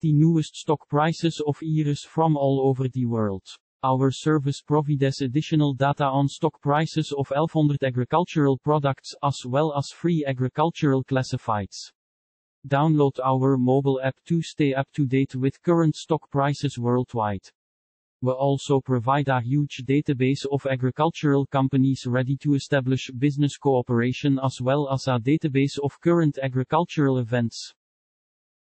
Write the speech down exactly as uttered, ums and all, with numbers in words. the newest stock prices of I R Is from all over the world. Our service provides additional data on stock prices of one thousand one hundred agricultural products as well as free agricultural classifieds. Download our mobile app to stay up to date with current stock prices worldwide. We also provide a huge database of agricultural companies ready to establish business cooperation as well as a database of current agricultural events.